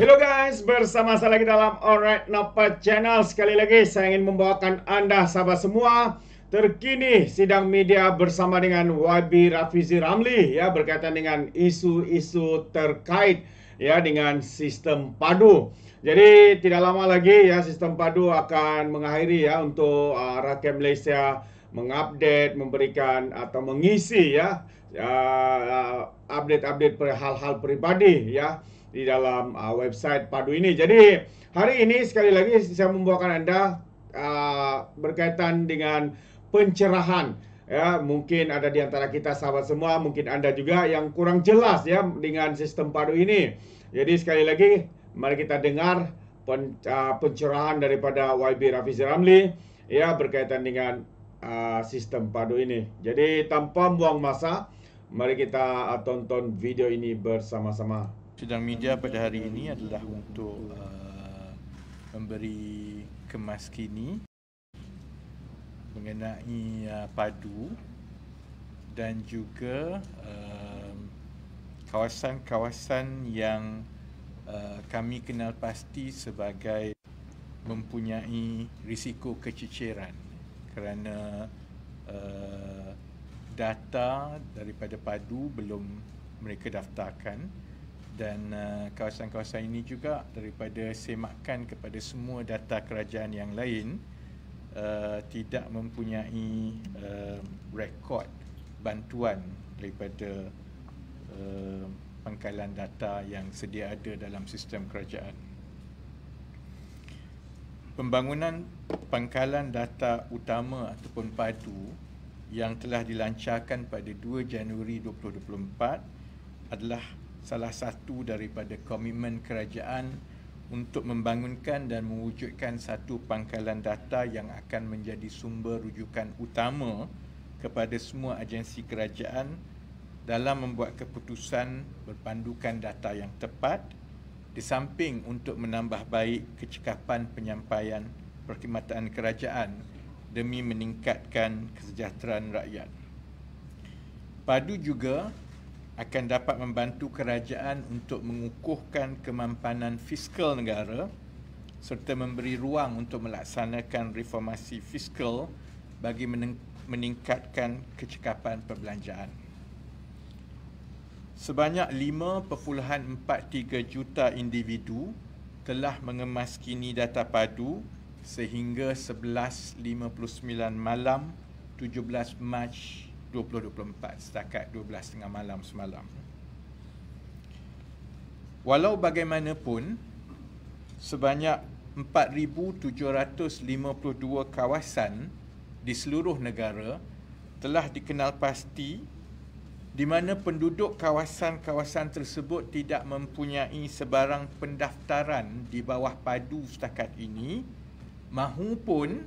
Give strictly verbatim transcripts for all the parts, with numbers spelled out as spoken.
Hello guys, bersama saya lagi dalam ORAITNOPO channel. Sekali lagi saya ingin membawakan anda sahabat semua terkini sidang media bersama dengan Y B Rafizi Ramli ya, berkaitan dengan isu-isu terkait ya dengan sistem padu. Jadi tidak lama lagi ya sistem padu akan mengakhiri ya untuk uh, rakyat Malaysia mengupdate, memberikan atau mengisi ya update-update uh, per hal-hal pribadi ya di dalam uh, website padu ini. Jadi hari ini sekali lagi saya membawakan anda uh, berkaitan dengan pencerahan ya. Mungkin ada di antara kita sahabat semua, mungkin anda juga yang kurang jelas ya dengan sistem padu ini. Jadi sekali lagi mari kita dengar pen, uh, pencerahan daripada Y B Rafizi Ramli ya berkaitan dengan uh, sistem padu ini. Jadi tanpa buang masa, mari kita uh, tonton video ini bersama-sama. Sidang media pada hari ini adalah untuk uh, memberi kemas kini mengenai uh, padu dan juga kawasan-kawasan uh, yang uh, kami kenal pasti sebagai mempunyai risiko kececeran kerana uh, data daripada padu belum mereka daftarkan. Dan kawasan-kawasan uh, ini juga daripada semakan kepada semua data kerajaan yang lain uh, tidak mempunyai uh, rekod bantuan daripada uh, pangkalan data yang sedia ada dalam sistem kerajaan. Pembangunan pangkalan data utama ataupun padu yang telah dilancarkan pada dua Januari dua ribu dua puluh empat adalah salah satu daripada komitmen kerajaan untuk membangunkan dan mewujudkan satu pangkalan data yang akan menjadi sumber rujukan utama kepada semua agensi kerajaan dalam membuat keputusan berpandukan data yang tepat, di samping untuk menambah baik kecekapan penyampaian perkhidmatan kerajaan demi meningkatkan kesejahteraan rakyat. Padu juga akan dapat membantu kerajaan untuk mengukuhkan kemampanan fiskal negara serta memberi ruang untuk melaksanakan reformasi fiskal bagi meningkatkan kecekapan perbelanjaan. Sebanyak lima perpuluhan empat tiga juta individu telah mengemaskini data padu sehingga sebelas lima puluh sembilan malam tujuh belas Mac dua ribu dua puluh empat setakat dua belas tiga puluh malam semalam. Walau bagaimanapun, sebanyak empat ribu tujuh ratus lima puluh dua kawasan di seluruh negara telah dikenal pasti, di mana penduduk kawasan-kawasan tersebut tidak mempunyai sebarang pendaftaran di bawah padu setakat ini mahupun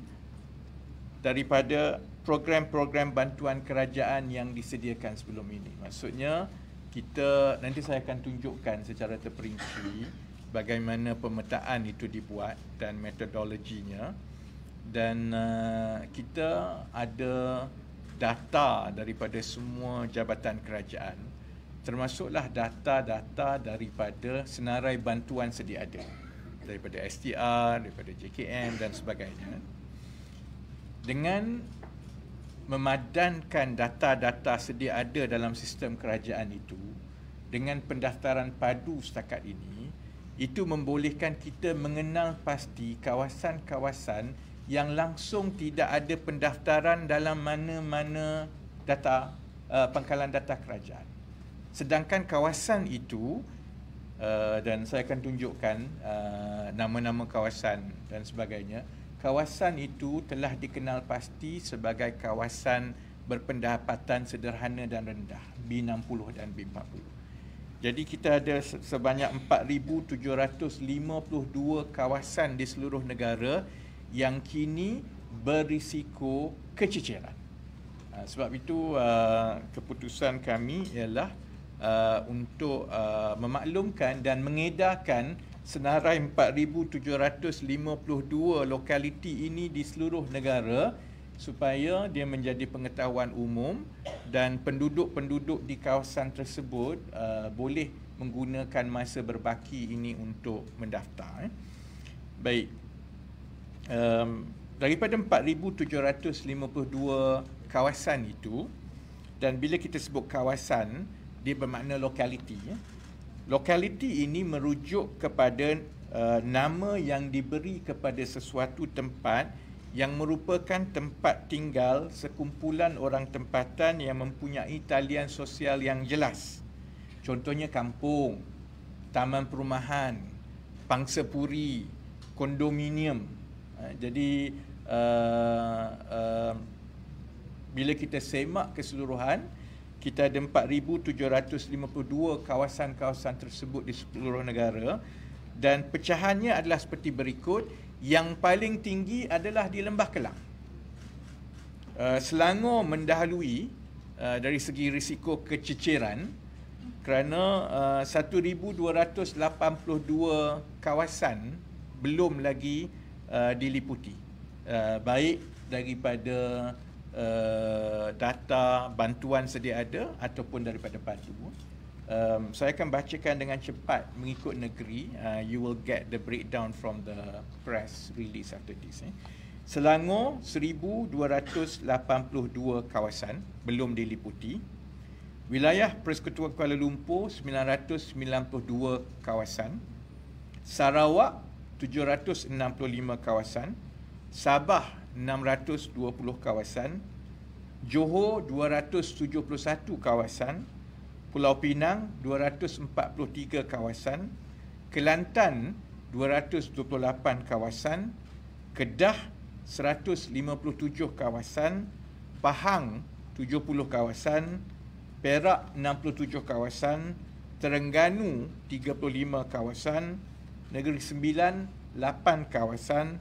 daripada program-program bantuan kerajaan yang disediakan sebelum ini. Maksudnya, kita nanti saya akan tunjukkan secara terperinci bagaimana pemetaan itu dibuat dan metodologinya. Dan uh, kita ada data daripada semua jabatan kerajaan, termasuklah data-data daripada senarai bantuan sedia ada, daripada S T R, daripada J K M dan sebagainya. Dengan memadankan data-data sedia ada dalam sistem kerajaan itu dengan pendaftaran padu setakat ini, itu membolehkan kita mengenal pasti kawasan-kawasan yang langsung tidak ada pendaftaran dalam mana-mana data uh, pangkalan data kerajaan. Sedangkan kawasan itu uh, dan saya akan tunjukkan uh, nama-nama kawasan dan sebagainya, kawasan itu telah dikenal pasti sebagai kawasan berpendapatan sederhana dan rendah, B enam puluh dan B empat puluh. Jadi kita ada sebanyak empat ribu tujuh ratus lima puluh dua kawasan di seluruh negara yang kini berisiko kececeran. Sebab itu keputusan kami ialah untuk memaklumkan dan mengedarkan senarai empat ribu tujuh ratus lima puluh dua lokaliti ini di seluruh negara supaya dia menjadi pengetahuan umum dan penduduk-penduduk di kawasan tersebut uh, boleh menggunakan masa berbaki ini untuk mendaftar. Baik, um, daripada empat ribu tujuh ratus lima puluh dua kawasan itu, dan bila kita sebut kawasan, dia bermakna lokaliti. Lokaliti ini merujuk kepada uh, nama yang diberi kepada sesuatu tempat yang merupakan tempat tinggal sekumpulan orang tempatan yang mempunyai talian sosial yang jelas. Contohnya kampung, taman perumahan, pangsapuri, kondominium. Jadi uh, uh, bila kita semak keseluruhan, kita ada empat ribu tujuh ratus lima puluh dua kawasan-kawasan tersebut di seluruh negara, dan pecahannya adalah seperti berikut. Yang paling tinggi adalah di Lembah Klang. Uh, Selangor mendahului uh, dari segi risiko kececeran, kerana uh, seribu dua ratus lapan puluh dua kawasan belum lagi uh, diliputi. Uh, baik daripada uh, data bantuan sedia ada ataupun daripada P A D U. Um, saya akan bacakan dengan cepat mengikut negeri. Uh, you will get the breakdown from the press release after this. Eh. Selangor, seribu dua ratus lapan puluh dua kawasan belum diliputi. Wilayah Persekutuan Kuala Lumpur, sembilan ratus sembilan puluh dua kawasan. Sarawak, tujuh ratus enam puluh lima kawasan. Sabah, enam ratus dua puluh kawasan. Johor, dua ratus tujuh puluh satu kawasan. Pulau Pinang, dua ratus empat puluh tiga kawasan. Kelantan, dua ratus dua puluh lapan kawasan. Kedah, seratus lima puluh tujuh kawasan. Pahang, tujuh puluh kawasan. Perak, enam puluh tujuh kawasan. Terengganu, tiga puluh lima kawasan. Negeri Sembilan, lapan kawasan.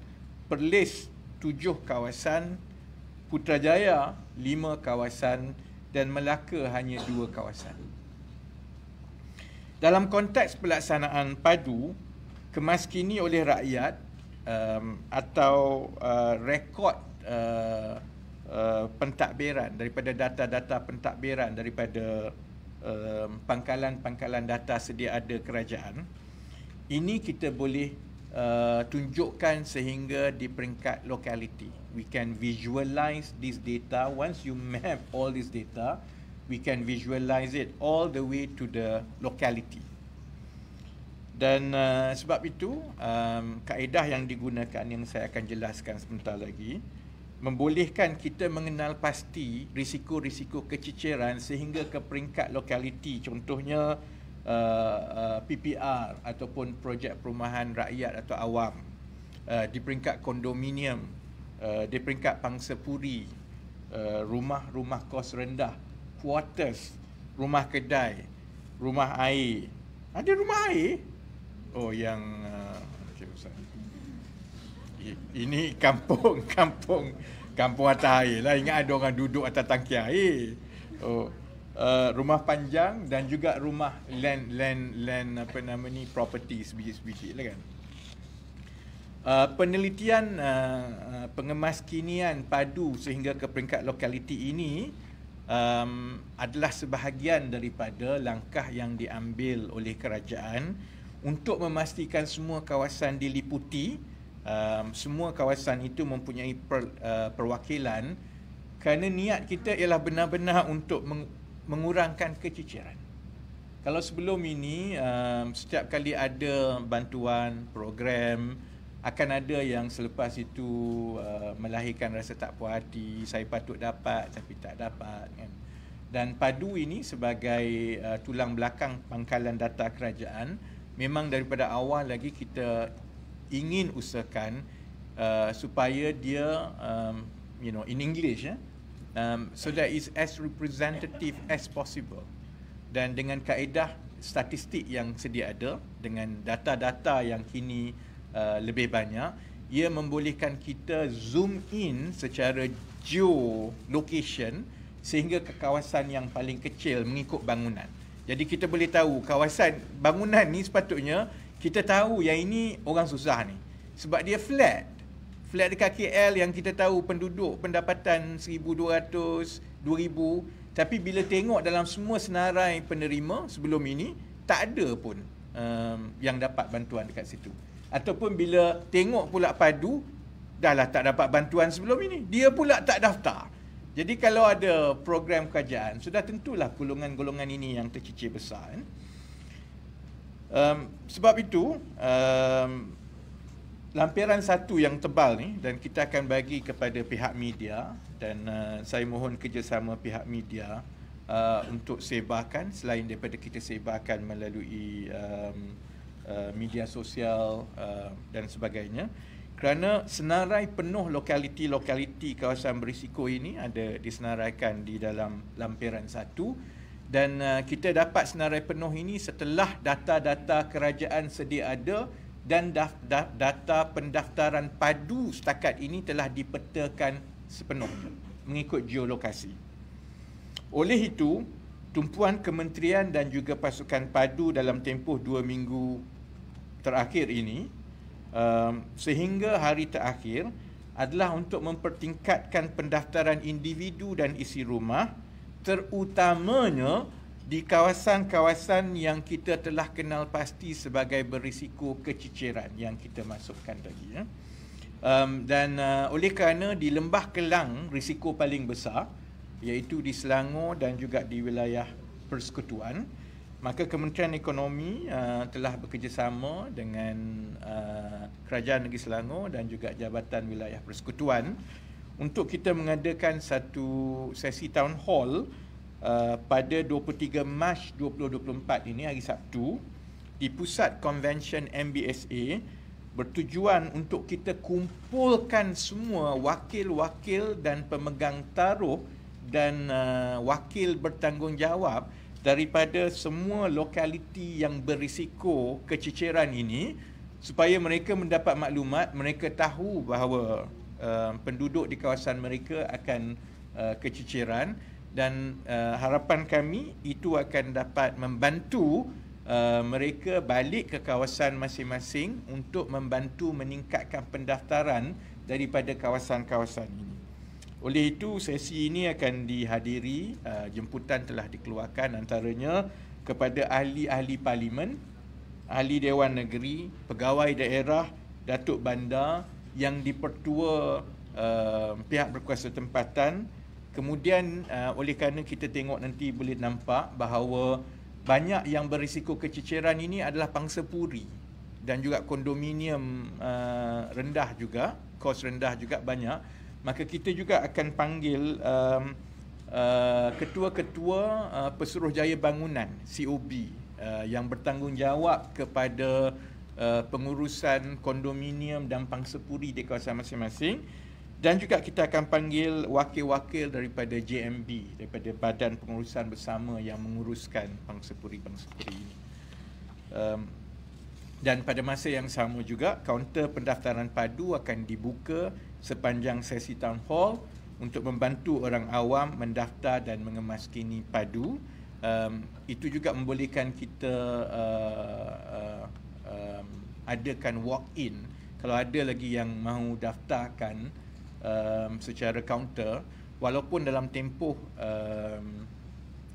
Perlis, tujuh kawasan. Putrajaya, lima kawasan. Dan Melaka hanya dua kawasan. Dalam konteks pelaksanaan P A D U, kemaskini oleh rakyat um, atau uh, rekod uh, Uh, pentadbiran, daripada data-data pentadbiran daripada uh, pangkalan-pangkalan data sedia ada kerajaan ini, kita boleh uh, tunjukkan sehingga di peringkat lokaliti. We can visualize this data. Once you map all this data, we can visualize it all the way to the locality. Dan uh, sebab itu um, kaedah yang digunakan yang saya akan jelaskan sebentar lagi membolehkan kita mengenal pasti risiko-risiko kececeran sehingga ke peringkat lokaliti, contohnya uh, uh, P P R ataupun projek perumahan rakyat atau awam, uh, di peringkat kondominium, uh, di peringkat pangsapuri, uh, rumah-rumah kos rendah, quarters, rumah kedai, rumah air. Ada rumah air? Oh, yang uh, okay, ini kampung, kampung, kampung atas air lah. Ingat ada orang duduk atas tangki air. Oh, uh, rumah panjang dan juga rumah land, land, land apa nama ni, property sebiji-sebiji lah kan. Uh, penelitian uh, pengemaskinian padu sehingga ke peringkat lokaliti ini um, adalah sebahagian daripada langkah yang diambil oleh kerajaan untuk memastikan semua kawasan diliputi. Um, semua kawasan itu mempunyai per, uh, perwakilan, kerana niat kita ialah benar-benar untuk meng mengurangkan kececeran. Kalau sebelum ini um, setiap kali ada bantuan, program, akan ada yang selepas itu uh, melahirkan rasa tak puas hati, saya patut dapat tapi tak dapat kan. Dan P A D U ini sebagai uh, tulang belakang pangkalan data kerajaan, memang daripada awal lagi kita ingin usahakan uh, supaya dia um, you know, in English eh? um, so that is as representative as possible. Dan dengan kaedah statistik yang sedia ada, dengan data-data yang kini uh, lebih banyak, ia membolehkan kita zoom in secara geolocation sehingga ke kawasan yang paling kecil mengikut bangunan. Jadi kita boleh tahu kawasan bangunan ni, sepatutnya kita tahu yang ini orang susah ni, sebab dia flat. Flat dekat K L yang kita tahu penduduk pendapatan seribu dua ratus, dua ribu. Tapi bila tengok dalam semua senarai penerima sebelum ini, tak ada pun um, yang dapat bantuan dekat situ. Ataupun bila tengok pula padu, dah lah tak dapat bantuan sebelum ini, dia pula tak daftar. Jadi kalau ada program kerajaan, sudah tentulah golongan-golongan ini yang tercicir besar. Um, sebab itu, um, lampiran satu yang tebal ni, dan kita akan bagi kepada pihak media, dan uh, saya mohon kerjasama pihak media uh, untuk sebarkan, selain daripada kita sebarkan melalui um, Uh, media sosial uh, dan sebagainya, kerana senarai penuh lokaliti-lokaliti kawasan berisiko ini ada disenaraikan di dalam lampiran satu, dan uh, kita dapat senarai penuh ini setelah data-data kerajaan sedia ada dan data pendaftaran padu setakat ini telah dipetakan sepenuhnya mengikut geolokasi. Oleh itu, tumpuan kementerian dan juga pasukan padu dalam tempoh dua minggu terakhir ini um, sehingga hari terakhir adalah untuk mempertingkatkan pendaftaran individu dan isi rumah, terutamanya di kawasan-kawasan yang kita telah kenal pasti sebagai berisiko keciciran yang kita masukkan tadi. Ya. Um, dan uh, oleh kerana di Lembah Klang risiko paling besar, iaitu di Selangor dan juga di wilayah Persekutuan, maka Kementerian Ekonomi uh, telah bekerjasama dengan uh, Kerajaan Negeri Selangor dan juga Jabatan Wilayah Persekutuan untuk kita mengadakan satu sesi town hall uh, pada dua puluh tiga Mac dua ribu dua puluh empat ini, hari Sabtu, di Pusat Convention M B S A, bertujuan untuk kita kumpulkan semua wakil-wakil dan pemegang taruh dan uh, wakil bertanggungjawab daripada semua lokaliti yang berisiko keciciran ini, supaya mereka mendapat maklumat, mereka tahu bahawa uh, penduduk di kawasan mereka akan uh, keciciran, dan uh, harapan kami itu akan dapat membantu uh, mereka balik ke kawasan masing-masing untuk membantu meningkatkan pendaftaran daripada kawasan-kawasan ini. Oleh itu, sesi ini akan dihadiri, uh, jemputan telah dikeluarkan antaranya kepada ahli-ahli parlimen, ahli Dewan Negeri, pegawai daerah, datuk bandar yang dipertua uh, pihak berkuasa tempatan. Kemudian uh, oleh kerana kita tengok nanti boleh nampak bahawa banyak yang berisiko keciciran ini adalah pangsa puri dan juga kondominium uh, rendah juga, kos rendah juga banyak. Maka kita juga akan panggil um, uh, ketua-ketua uh, Pesuruhjaya Bangunan C O B uh, yang bertanggungjawab kepada uh, pengurusan kondominium dan pangsapuri di kawasan masing-masing, dan juga kita akan panggil wakil-wakil daripada J M B, daripada Badan Pengurusan Bersama yang menguruskan pangsapuri-pangsapuri ini. Um, dan pada masa yang sama juga, kaunter pendaftaran padu akan dibuka sepanjang sesi town hall untuk membantu orang awam mendaftar dan mengemaskini padu. Um, itu juga membolehkan kita uh, uh, um, adakan walk-in. Kalau ada lagi yang mahu daftarkan um, secara kaunter, walaupun dalam tempoh um,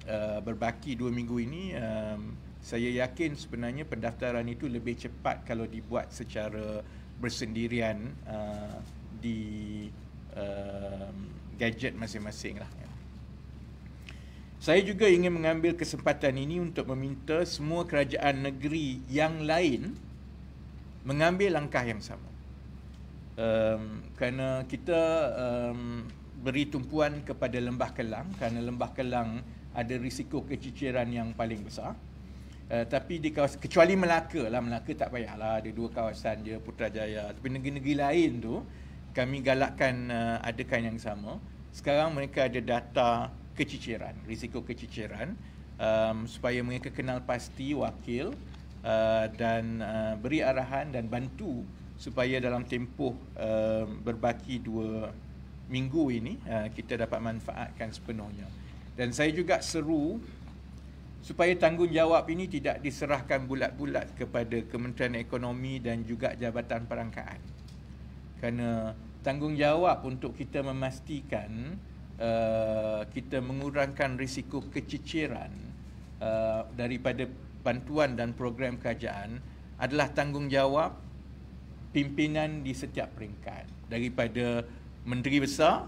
uh, berbaki dua minggu ini, um, saya yakin sebenarnya pendaftaran itu lebih cepat kalau dibuat secara bersendirian uh, di uh, gadget masing-masing lah. Saya juga ingin mengambil kesempatan ini untuk meminta semua kerajaan negeri yang lain mengambil langkah yang sama, um, kerana kita um, beri tumpuan kepada Lembah Klang, kerana Lembah Klang ada risiko keciciran yang paling besar. Uh, tapi di kawasan, kecuali Melaka lah, Melaka tak payahlah, ada dua kawasan je, Putrajaya. Tapi negeri-negeri lain tu kami galakkan uh, adakan yang sama. Sekarang mereka ada data keciciran, risiko keciciran, um, supaya mereka kenal pasti wakil uh, dan uh, beri arahan dan bantu supaya dalam tempoh uh, berbaki dua minggu ini uh, kita dapat manfaatkan sepenuhnya. Dan saya juga seru supaya tanggungjawab ini tidak diserahkan bulat-bulat kepada Kementerian Ekonomi dan juga Jabatan Perangkaan, kerana tanggungjawab untuk kita memastikan uh, kita mengurangkan risiko keciciran uh, daripada bantuan dan program kerajaan adalah tanggungjawab pimpinan di setiap peringkat, daripada Menteri Besar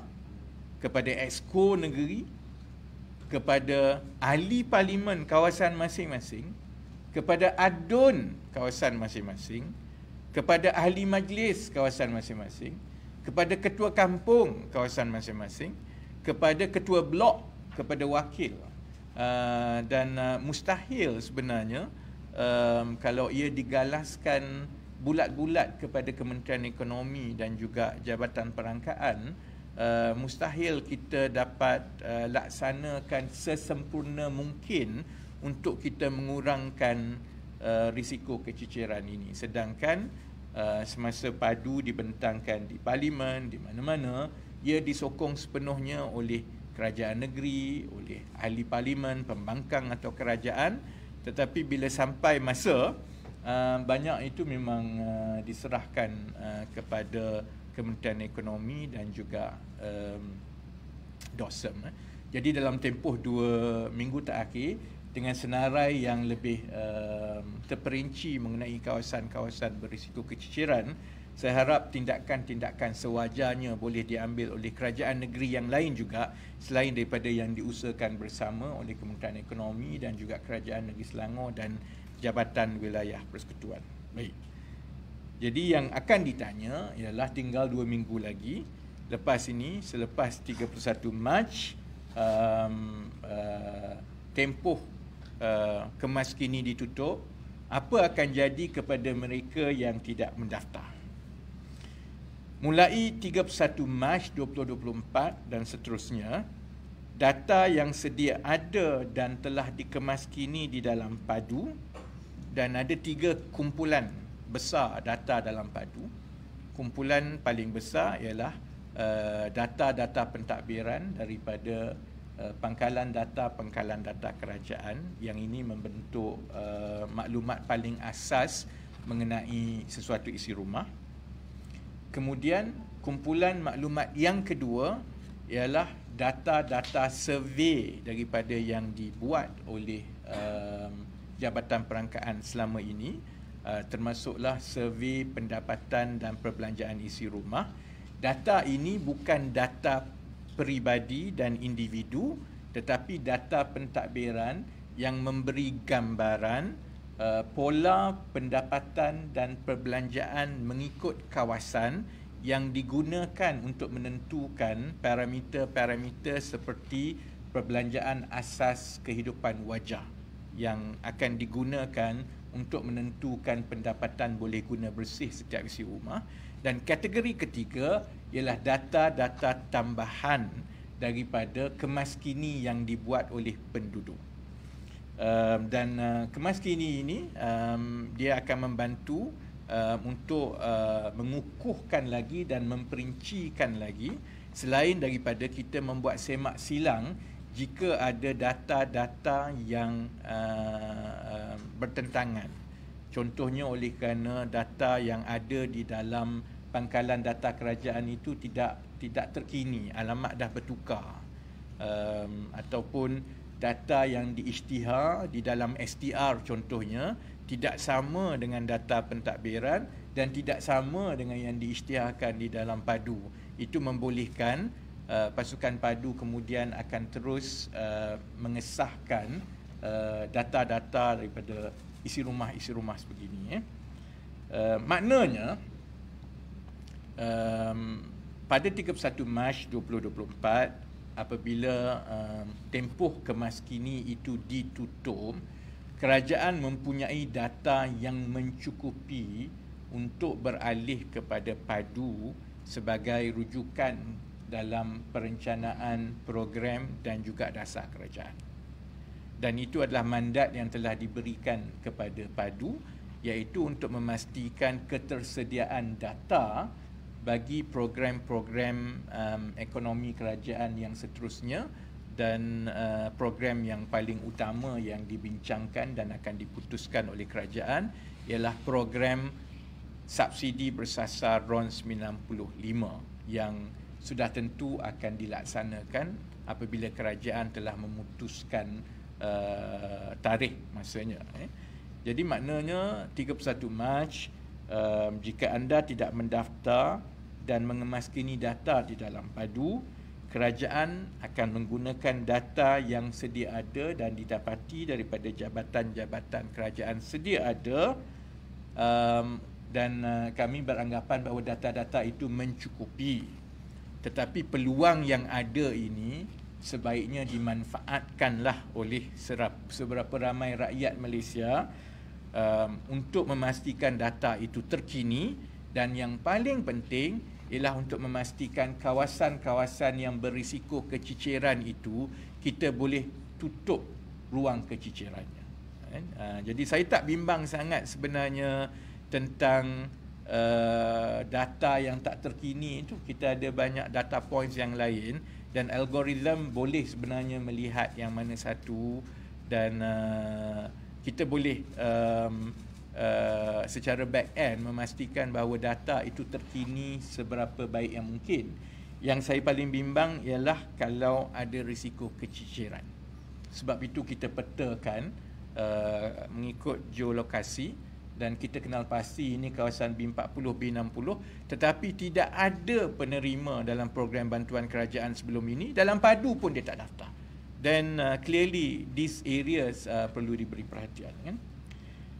kepada Exco negeri, kepada ahli parlimen kawasan masing-masing, kepada adun kawasan masing-masing, kepada ahli majlis kawasan masing-masing, kepada ketua kampung kawasan masing-masing, kepada ketua blok, kepada wakil. Uh, dan uh, mustahil sebenarnya um, kalau ia digalaskan bulat-bulat kepada Kementerian Ekonomi dan juga Jabatan Perangkaan, uh, mustahil kita dapat uh, laksanakan sesempurna mungkin untuk kita mengurangkan uh, risiko keciciran ini. Sedangkan uh, semasa padu dibentangkan di Parlimen, di mana-mana, ia disokong sepenuhnya oleh kerajaan negeri, oleh ahli parlimen, pembangkang atau kerajaan. Tetapi bila sampai masa, banyak itu memang diserahkan kepada Kementerian Ekonomi dan juga D O S M. Jadi dalam tempoh dua minggu terakhir, dengan senarai yang lebih terperinci mengenai kawasan-kawasan berisiko keciciran, saya harap tindakan-tindakan sewajarnya boleh diambil oleh kerajaan negeri yang lain juga selain daripada yang diusahakan bersama oleh Kementerian Ekonomi dan juga Kerajaan Negeri Selangor dan Jabatan Wilayah Persekutuan. Baik. Jadi yang akan ditanya ialah tinggal dua minggu lagi. Lepas ini, selepas tiga puluh satu Mac, um, uh, tempoh uh, kemaskini ditutup, apa akan jadi kepada mereka yang tidak mendaftar? Mulai tiga puluh satu Mac dua ribu dua puluh empat dan seterusnya, data yang sedia ada dan telah dikemaskini di dalam padu, dan ada tiga kumpulan besar data dalam padu. Kumpulan paling besar ialah uh, data-data pentadbiran daripada uh, pangkalan data-pangkalan data kerajaan, yang ini membentuk uh, maklumat paling asas mengenai sesuatu isi rumah. Kemudian kumpulan maklumat yang kedua ialah data-data survei daripada yang dibuat oleh um, Jabatan Perangkaan selama ini, uh, termasuklah survei pendapatan dan perbelanjaan isi rumah. Data ini bukan data peribadi dan individu, tetapi data pentadbiran yang memberi gambaran Uh, pola pendapatan dan perbelanjaan mengikut kawasan yang digunakan untuk menentukan parameter-parameter seperti perbelanjaan asas kehidupan wajar yang akan digunakan untuk menentukan pendapatan boleh guna bersih setiap isi rumah. Dan kategori ketiga ialah data-data tambahan daripada kemaskini yang dibuat oleh penduduk. Um, dan uh, kemaskini ini um, dia akan membantu um, untuk uh, mengukuhkan lagi dan memperincikan lagi, selain daripada kita membuat semak silang jika ada data-data yang uh, bertentangan. Contohnya oleh kerana data yang ada di dalam pangkalan data kerajaan itu tidak tidak terkini, alamat dah bertukar, um, ataupun data yang diisytihar di dalam S T R contohnya tidak sama dengan data pentadbiran dan tidak sama dengan yang diisytiharkan di dalam padu. Itu membolehkan uh, pasukan padu kemudian akan terus uh, mengesahkan uh, data-data daripada isi rumah-isi rumah sebegini. Eh. Uh, maknanya, um, pada tiga puluh satu Mac dua ribu dua puluh empat, apabila uh, tempoh kemaskini itu ditutup, kerajaan mempunyai data yang mencukupi untuk beralih kepada padu sebagai rujukan dalam perencanaan program dan juga dasar kerajaan. Dan itu adalah mandat yang telah diberikan kepada padu, iaitu untuk memastikan ketersediaan data bagi program-program um, ekonomi kerajaan yang seterusnya dan uh, program yang paling utama yang dibincangkan dan akan diputuskan oleh kerajaan ialah program subsidi bersasar R O N sembilan puluh lima yang sudah tentu akan dilaksanakan apabila kerajaan telah memutuskan uh, tarikh masanya. Eh. Jadi maknanya tiga puluh satu Mac um, jika anda tidak mendaftar dan mengemaskini data di dalam padu, kerajaan akan menggunakan data yang sedia ada dan didapati daripada jabatan-jabatan kerajaan sedia ada, um, dan uh, kami beranggapan bahawa data-data itu mencukupi. Tetapi peluang yang ada ini sebaiknya dimanfaatkanlah oleh serap, seberapa ramai rakyat Malaysia um, untuk memastikan data itu terkini, dan yang paling penting ialah untuk memastikan kawasan-kawasan yang berisiko keciciran itu kita boleh tutup ruang kecicirannya. Jadi saya tak bimbang sangat sebenarnya tentang uh, data yang tak terkini itu. Kita ada banyak data points yang lain dan algoritma boleh sebenarnya melihat yang mana satu, dan uh, kita boleh um, Uh, secara back-end memastikan bahawa data itu terkini seberapa baik yang mungkin. Yang saya paling bimbang ialah kalau ada risiko keciciran. Sebab itu kita petakan uh, mengikut geolokasi, dan kita kenal pasti ini kawasan B empat puluh, B enam puluh, tetapi tidak ada penerima dalam program bantuan kerajaan sebelum ini. Dalam padu pun dia tak daftar. Then uh, clearly these areas uh, perlu diberi perhatian, kan?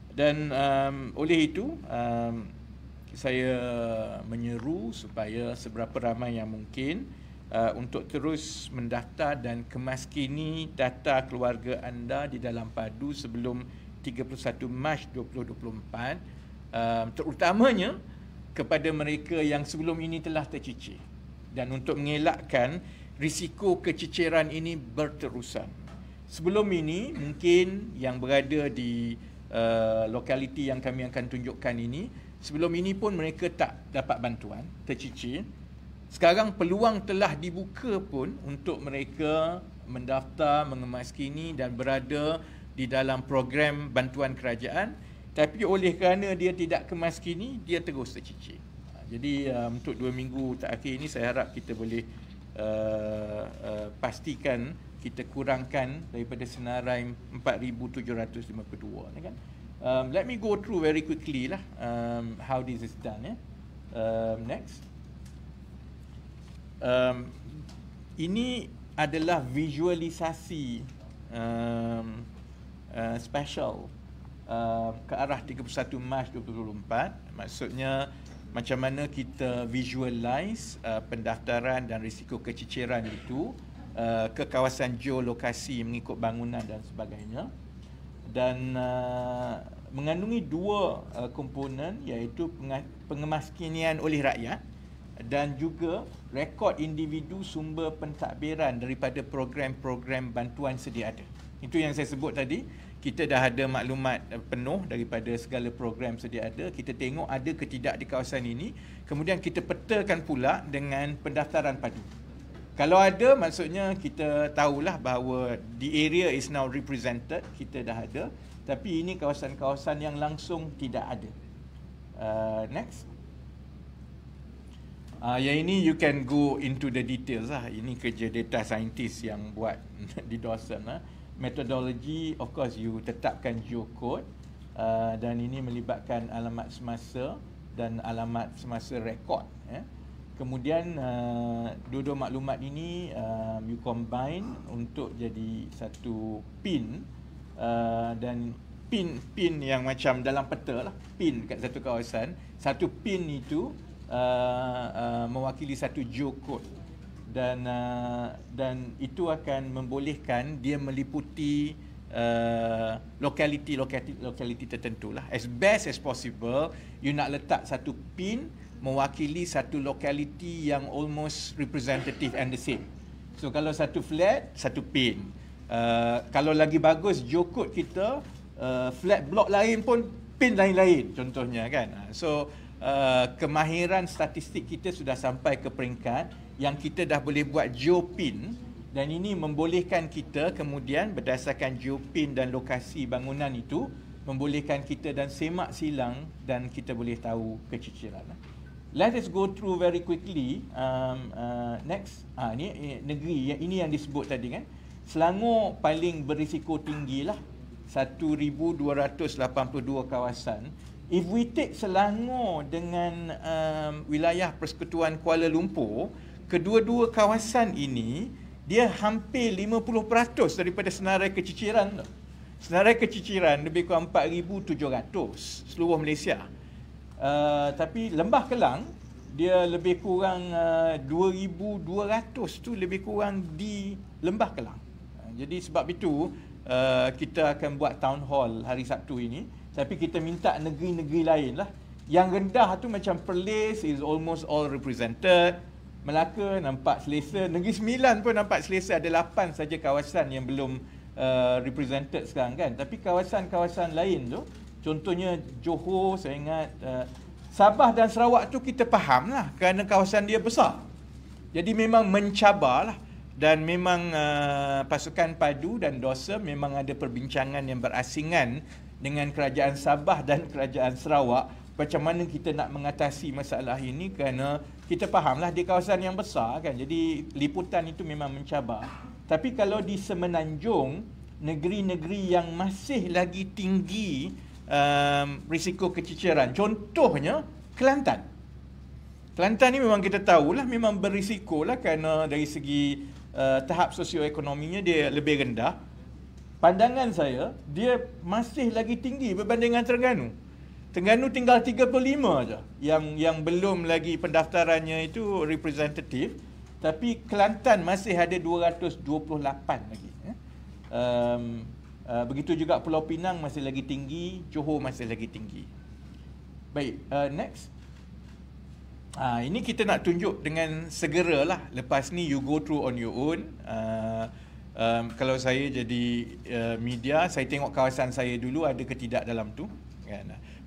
Dan um, oleh itu um, saya menyeru supaya seberapa ramai yang mungkin uh, untuk terus mendaftar dan kemaskini data keluarga anda di dalam padu sebelum tiga puluh satu Mac dua ribu dua puluh empat, uh, terutamanya kepada mereka yang sebelum ini telah tercicir, dan untuk mengelakkan risiko keciciran ini berterusan. Sebelum ini mungkin yang berada di Uh, lokaliti yang kami akan tunjukkan ini, sebelum ini pun mereka tak dapat bantuan, tercicir. Sekarang peluang telah dibuka pun untuk mereka mendaftar, mengemaskini dan berada di dalam program bantuan kerajaan, tapi oleh kerana dia tidak kemaskini, dia terus tercicir. Jadi uh, untuk dua minggu terakhir ini saya harap kita boleh uh, uh, pastikan kita kurangkan daripada senarai empat ribu tujuh ratus lima puluh dua, kan? Um, let me go through very quickly lah um, how this is done, ya. Um, next. Um, ini adalah visualisasi um, uh, special uh, ke arah tiga puluh satu Mac dua ribu dua puluh empat. Maksudnya macam mana kita visualize uh, pendaftaran dan risiko keciciran itu Uh, ke kawasan geolokasi mengikut bangunan dan sebagainya, dan uh, mengandungi dua uh, komponen, iaitu pengemaskinian oleh rakyat dan juga rekod individu sumber pentadbiran daripada program-program bantuan sedia ada. Itu yang saya sebut tadi, kita dah ada maklumat uh, penuh daripada segala program sedia ada, kita tengok ada ke tidak di kawasan ini, kemudian kita petakan pula dengan pendaftaran padu. Kalau ada, maksudnya kita tahulah bahawa the area is now represented, kita dah ada. Tapi ini kawasan-kawasan yang langsung tidak ada. Uh, next. Uh, yang ini you can go into the details lah. Ini kerja data scientist yang buat di DOSM lah. Methodology, of course you tetapkan geocode. Uh, dan ini melibatkan alamat semasa dan alamat semasa rekod. Eh. Kemudian uh, dua-dua maklumat ini uh, you combine untuk jadi satu pin, uh, dan pin-pin yang macam dalam peta lah, pin kat satu kawasan. Satu pin itu uh, uh, mewakili satu geocode, dan uh, dan itu akan membolehkan dia meliputi Uh, lokaliti, lokaliti, lokaliti tertentu lah. As best as possible, you nak letak satu pin mewakili satu lokaliti yang almost representative and the same. So kalau satu flat, satu pin. Uh, kalau lagi bagus geocode kita, uh, flat block lain pun pin lain-lain contohnya, kan. So uh, kemahiran statistik kita sudah sampai ke peringkat yang kita dah boleh buat geopin. Dan ini membolehkan kita kemudian berdasarkan geopin dan lokasi bangunan itu, membolehkan kita dan semak silang, dan kita boleh tahu keciciran. Let us go through very quickly. Um, uh, next. Ah, ini negeri, ini yang disebut tadi, kan. Selangor paling berisiko tinggi lah. seribu dua ratus lapan puluh dua kawasan. If we take Selangor dengan um, wilayah persekutuan Kuala Lumpur, kedua-dua kawasan ini dia hampir lima puluh peratus daripada senarai keciciran. Senarai keciciran lebih kurang empat ribu tujuh ratus seluruh Malaysia. Uh, tapi Lembah Klang dia lebih kurang uh, dua ribu dua ratus tu lebih kurang di Lembah Klang. Uh, jadi sebab itu uh, kita akan buat town hall hari Sabtu ini. Tapi kita minta negeri-negeri lain lah. Yang rendah tu macam Perlis is almost all represented. Melaka nampak selesa. Negeri Sembilan pun nampak selesa. Ada lapan saja kawasan yang belum uh, represented sekarang kan. Tapi kawasan-kawasan lain tu, contohnya Johor, saya ingat uh, Sabah dan Sarawak tu kita faham lah. Kerana kawasan dia besar. Jadi memang mencabar lah. Dan memang uh, pasukan Padu dan D O S M memang ada perbincangan yang berasingan dengan kerajaan Sabah dan kerajaan Sarawak, macam mana kita nak mengatasi masalah ini, kerana kita fahamlah di kawasan yang besar kan. Jadi liputan itu memang mencabar. Tapi kalau di Semenanjung, negeri-negeri yang masih lagi tinggi um, risiko keciciran, contohnya Kelantan. Kelantan ni memang kita tahulah memang berisiko lah, kerana dari segi uh, tahap sosioekonominya dia lebih rendah. Pandangan saya, dia masih lagi tinggi berbanding dengan Terengganu. Terengganu tinggal tiga puluh lima saja yang yang belum lagi pendaftarannya itu representatif. Tapi Kelantan masih ada dua ratus dua puluh lapan lagi. Um, uh, begitu juga Pulau Pinang masih lagi tinggi, Johor masih lagi tinggi. Baik, uh, next. Uh, ini kita nak tunjuk dengan segeralah. Lepas ni you go through on your own. Uh, Um, kalau saya jadi uh, media, saya tengok kawasan saya dulu ada ke tidak dalam tu.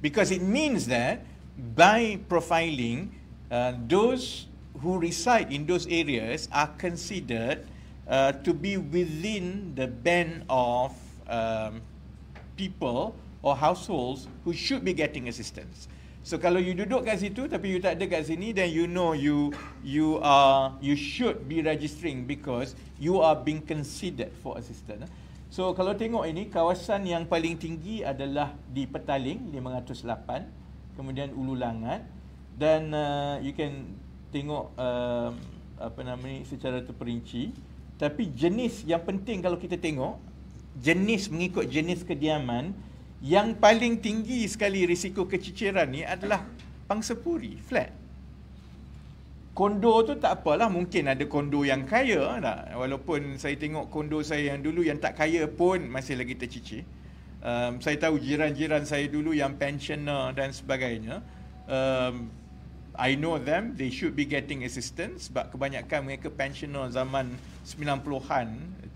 Because it means that by profiling, uh, those who reside in those areas are considered uh, to be within the band of um, people or households who should be getting assistance. So kalau you duduk kat situ tapi you tak ada kat sini, then you know you you are you should be registering because you are being considered for assistance. So kalau tengok ini, kawasan yang paling tinggi adalah di Petaling lima ratus lapan, kemudian Ulu Langat, dan uh, you can tengok uh, apa nama ni secara terperinci. Tapi jenis yang penting kalau kita tengok jenis mengikut jenis kediaman, yang paling tinggi sekali risiko keciciran ni adalah pangsapuri, flat. Kondo tu tak apalah, mungkin ada kondo yang kaya tak? Walaupun saya tengok kondo saya yang dulu yang tak kaya pun masih lagi tercicir. Um, saya tahu jiran-jiran saya dulu yang pensioner dan sebagainya. Um, I know them, they should be getting assistance. Sebab kebanyakan mereka pensioner zaman sembilan puluhan,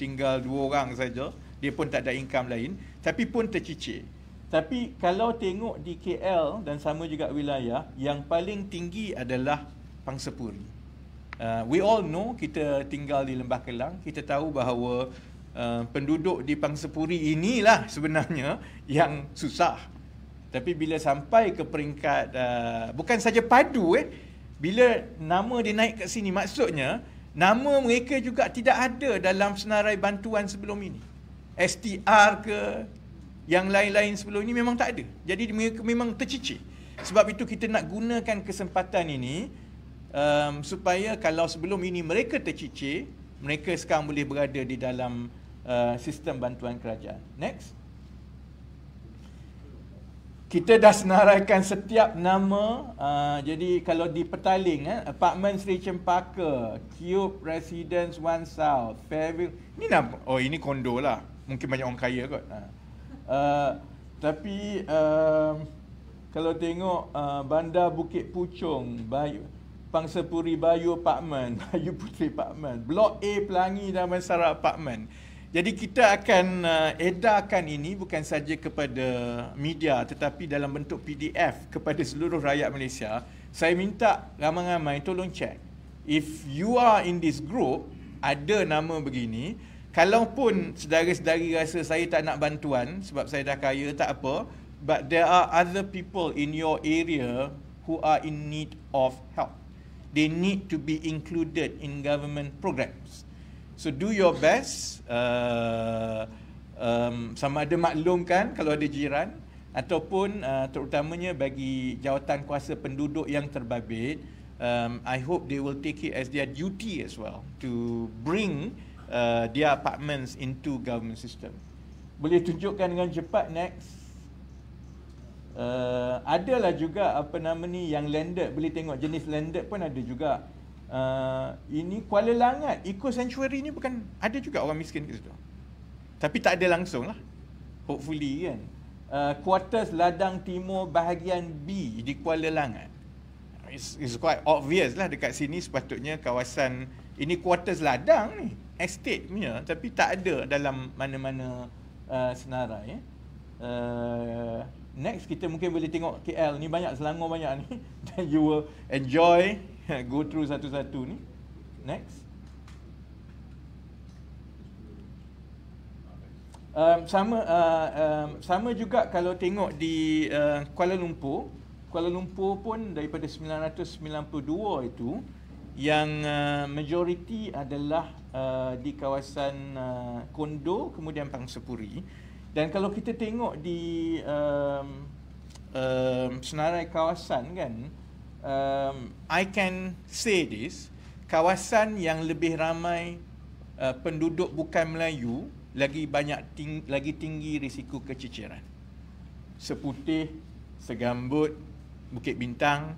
tinggal dua orang saja. Dia pun tak ada income lain, tapi pun tercicir. Tapi kalau tengok di K L dan sama juga wilayah, yang paling tinggi adalah pangsapuri. Uh, we all know, kita tinggal di Lembah Klang, kita tahu bahawa uh, penduduk di pangsapuri inilah sebenarnya yang susah. Tapi bila sampai ke peringkat, uh, bukan saja Padu, eh, bila nama dia naik kat sini, maksudnya nama mereka juga tidak ada dalam senarai bantuan sebelum ini. S T R ke yang lain-lain sebelum ini memang tak ada. Jadi mereka memang tercicir. Sebab itu kita nak gunakan kesempatan ini um, supaya kalau sebelum ini mereka tercicir, mereka sekarang boleh berada di dalam uh, sistem bantuan kerajaan. Next. Kita dah senaraikan setiap nama. Uh, jadi kalau di Petaling, eh, Apartment Seri Cempaka, Cube Residence One South, Fairview. Ni nama, oh ini kondo lah. Mungkin banyak orang kaya kot. Uh, tapi uh, kalau tengok uh, bandar Bukit Pucung, Bayu, Pangsapuri Bayu Apartment, Bayu Puteri Apartment, Blok A Pelangi dan Masara Apartment. Jadi kita akan uh, edarkan ini bukan saja kepada media tetapi dalam bentuk P D F kepada seluruh rakyat Malaysia. Saya minta ramai-ramai tolong cek. If you are in this group, ada nama begini. Kalaupun sedari-sedari rasa saya tak nak bantuan sebab saya dah kaya, tak apa. But there are other people in your area who are in need of help. They need to be included in government programs. So do your best. Uh, um, sama ada maklumkan kalau ada jiran, ataupun uh, terutamanya bagi jawatan kuasa penduduk yang terbabit, um, I hope they will take it as their duty as well to bring uh, their apartments into government system. Boleh tunjukkan dengan cepat, next. Uh, adalah juga apa nama ni yang landed, boleh tengok jenis landed pun ada juga. Uh, ini Kuala Langat Eco Sanctuary ni bukan, ada juga orang miskin kat situ, tapi tak ada langsung lah, hopefully kan. uh, Quarters Ladang Timur Bahagian B di Kuala Langat, it's, it's quite obvious lah dekat sini sepatutnya kawasan ini Quarters Ladang ni, estate punya, tapi tak ada dalam mana-mana uh, senarai. eh. uh, Next, kita mungkin boleh tengok K L ni, banyak, Selangor banyak ni. You will enjoy go through satu-satu ni. Next. Um, sama uh, um, sama juga kalau tengok di uh, Kuala Lumpur. Kuala Lumpur pun daripada sembilan ratus sembilan puluh dua itu, yang uh, majoriti adalah uh, di kawasan uh, kondo kemudian Pangsepuri. Dan kalau kita tengok di um, um, senarai kawasan kan, um, I can say this, kawasan yang lebih ramai uh, penduduk bukan Melayu, lagi banyak ting lagi tinggi risiko keciciran. Seputih, Segambut, Bukit Bintang.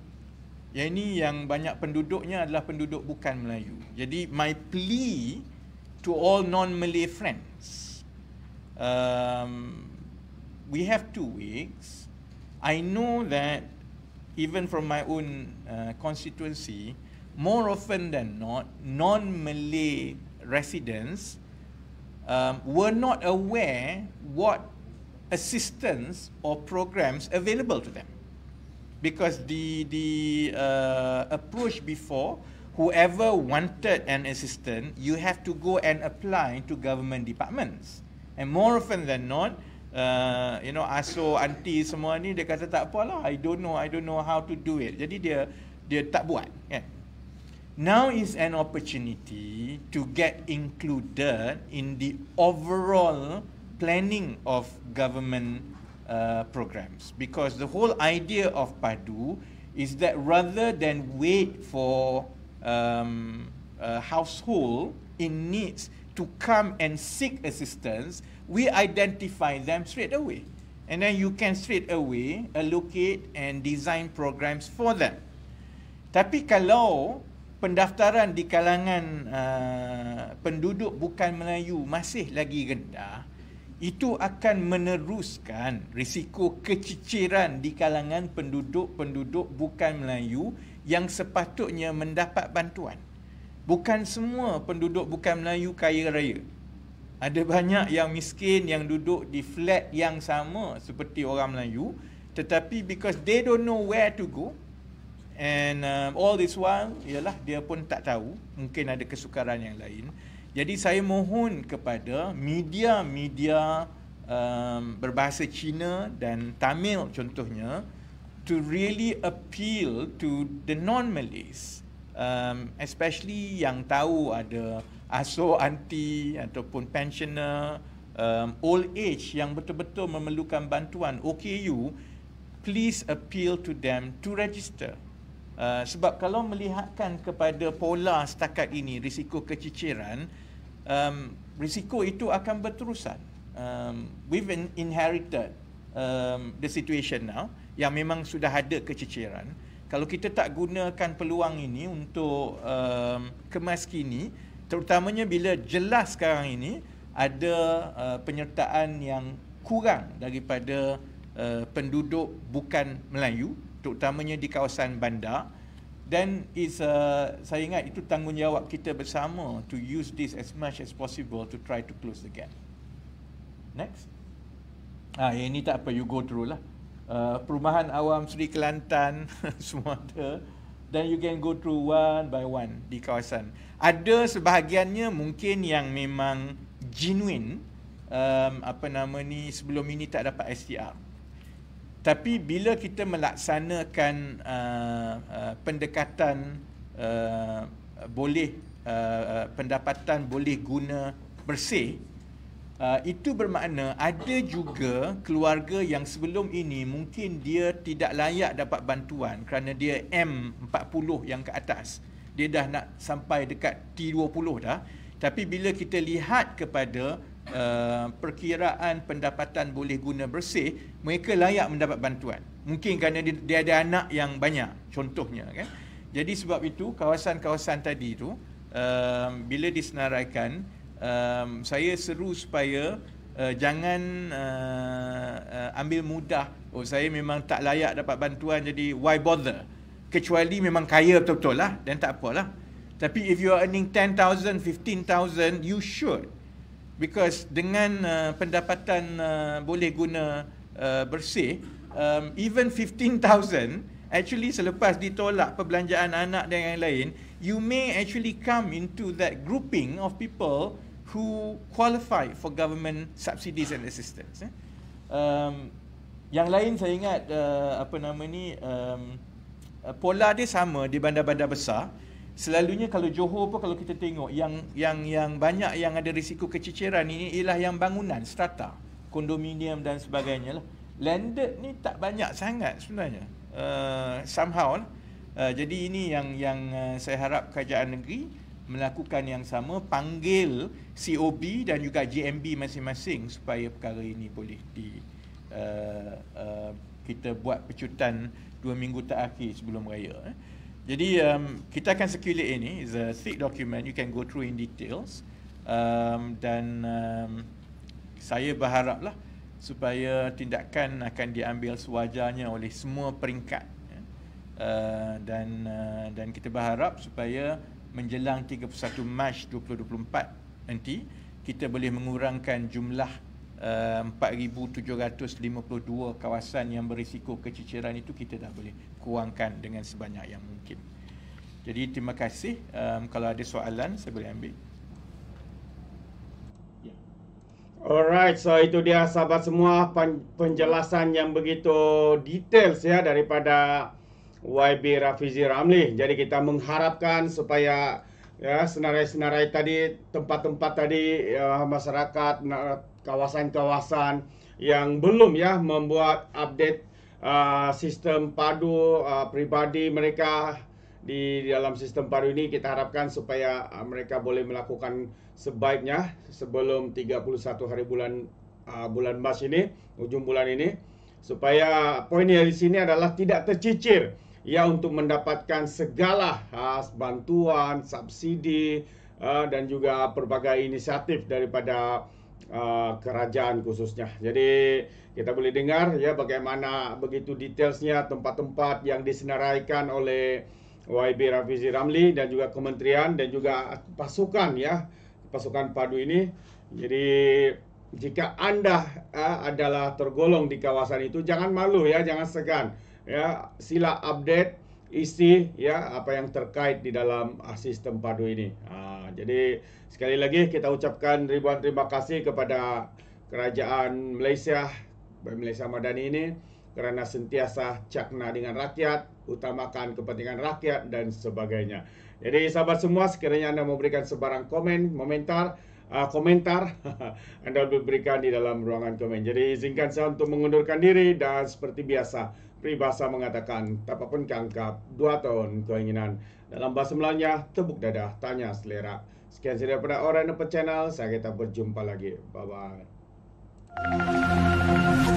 Yang ini yang banyak penduduknya adalah penduduk bukan Melayu. Jadi my plea to all non-Malay friends, Um, we have two weeks. I know that even from my own uh, constituency, more often than not, non-Malay residents um, were not aware what assistance or programs available to them, because the the uh, approach before, whoever wanted an assistance, you have to go and apply to government departments. And more often than not, uh, you know, aso, auntie semua ni dia kata tak apalah, I don't know, I don't know how to do it. Jadi dia dia tak buat. Kan? Now is an opportunity to get included in the overall planning of government uh, programs, because the whole idea of P A D U is that rather than wait for um, a household in needs to come and seek assistance, we identify them straight away. And then you can straight away allocate and design programs for them. Tapi kalau pendaftaran di kalangan uh, penduduk bukan Melayu masih lagi rendah, itu akan meneruskan risiko keciciran di kalangan penduduk-penduduk bukan Melayu yang sepatutnya mendapat bantuan. Bukan semua penduduk bukan Melayu kaya raya. Ada banyak yang miskin yang duduk di flat yang sama seperti orang Melayu, tetapi because they don't know where to go, and uh, all this while, ialah dia pun tak tahu, mungkin ada kesukaran yang lain. Jadi saya mohon kepada media-media um, berbahasa Cina dan Tamil contohnya, to really appeal to the non-Malays. Um, especially yang tahu ada aso, aunty ataupun pensioner, um, old age yang betul-betul memerlukan bantuan O K U, please appeal to them to register. Uh, sebab kalau melihatkan kepada pola setakat ini risiko keciciran, um, risiko itu akan berterusan. Um, we've inherited um, the situation now yang memang sudah ada keciciran. Kalau kita tak gunakan peluang ini untuk um, kemaskini, terutamanya bila jelas sekarang ini ada uh, penyertaan yang kurang daripada uh, penduduk bukan Melayu, terutamanya di kawasan bandar, then is uh, saya ingat itu tanggungjawab kita bersama to use this as much as possible to try to close the gap. Next. Ah, yang ini tak apa, you go through lah. Uh, perumahan awam Sri Kelantan semua ada, dan you can go through one by one di kawasan. Ada sebahagiannya mungkin yang memang genuine, um, apa nama ni, sebelum ini tak dapat S T R. Tapi bila kita melaksanakan uh, uh, pendekatan uh, boleh uh, pendapatan boleh guna bersih, Uh, itu bermakna ada juga keluarga yang sebelum ini mungkin dia tidak layak dapat bantuan kerana dia M empat puluh yang ke atas. Dia dah nak sampai dekat T dua puluh dah. Tapi bila kita lihat kepada uh, perkiraan pendapatan boleh guna bersih, mereka layak mendapat bantuan. Mungkin kerana dia, dia ada anak yang banyak contohnya, kan? Jadi sebab itu kawasan-kawasan tadi tu uh, bila disenaraikan, Um, saya seru supaya uh, jangan uh, uh, ambil mudah, oh saya memang tak layak dapat bantuan, jadi why bother, kecuali memang kaya betul-betul lah, dan tak apalah. Tapi if you are earning ten thousand, fifteen thousand, you should, because dengan uh, pendapatan uh, boleh guna uh, bersih, um, even fifteen thousand actually selepas ditolak perbelanjaan anak dan yang lain, you may actually come into that grouping of people who qualify for government subsidies and assistance. Eh? Um, yang lain saya ingat uh, apa nama ni um, uh, pola dia sama di bandar-bandar besar. Selalunya kalau Johor pun kalau kita tengok yang yang yang banyak yang ada risiko keciciran ini ialah yang bangunan strata, kondominium dan sebagainya lah. Landed ni tak banyak sangat sebenarnya. Uh, somehow lah. Uh, jadi ini yang yang uh, saya harap kerajaan negeri melakukan yang sama, panggil C O B dan juga J M B masing-masing supaya perkara ini boleh di uh, uh, kita buat pecutan dua minggu terakhir sebelum raya. Eh. Jadi um, kita akan circulate ini, it's a thick document, you can go through in details, um, dan um, saya berharaplah supaya tindakan akan diambil sewajarnya oleh semua peringkat. Uh, dan uh, dan kita berharap supaya menjelang tiga puluh satu Mac dua ribu dua puluh empat nanti kita boleh mengurangkan jumlah uh, empat ribu tujuh ratus lima puluh dua kawasan yang berisiko keciciran itu, kita dah boleh kurangkan dengan sebanyak yang mungkin. Jadi terima kasih. Um, kalau ada soalan saya boleh ambil. Yeah. Alright, so itu dia sahabat semua penjelasan yang begitu details ya daripada Y B Rafizi Ramli. Jadi kita mengharapkan supaya ya senarai-senarai tadi, tempat-tempat tadi ya, masyarakat, kawasan-kawasan yang belum ya membuat update uh, sistem padu uh, pribadi mereka di, di dalam sistem padu ini, kita harapkan supaya uh, mereka boleh melakukan sebaiknya sebelum tiga puluh satu hari bulan uh, bulan Mac ini, hujung bulan ini, supaya poinnya di sini adalah tidak tercicir. Ya, untuk mendapatkan segala ha, bantuan, subsidi uh, dan juga pelbagai inisiatif daripada uh, kerajaan khususnya. Jadi kita boleh dengar ya bagaimana begitu detailsnya tempat-tempat yang disenaraikan oleh Y B Rafizi Ramli dan juga kementerian dan juga pasukan ya, pasukan padu ini. Jadi jika anda uh, adalah tergolong di kawasan itu, jangan malu ya, jangan segan. Ya, sila update isi ya apa yang terkait di dalam sistem padu ini. Ha, jadi sekali lagi kita ucapkan ribuan terima kasih kepada kerajaan Malaysia, Malaysia Madani ini kerana sentiasa cakna dengan rakyat, utamakan kepentingan rakyat dan sebagainya. Jadi sahabat semua, sekiranya anda memberikan sebarang komen, komentar, uh, komentar anda berikan di dalam ruangan komen. Jadi izinkan saya untuk mengundurkan diri dan seperti biasa, peribahasa mengatakan, tak apa pun kangkap, dua tahun keinginan. Dalam bahasa Melayunya, tepuk dada, tanya selera. Sekian saja daripada ORAITNOPO Channel, saya kita berjumpa lagi. Bye-bye.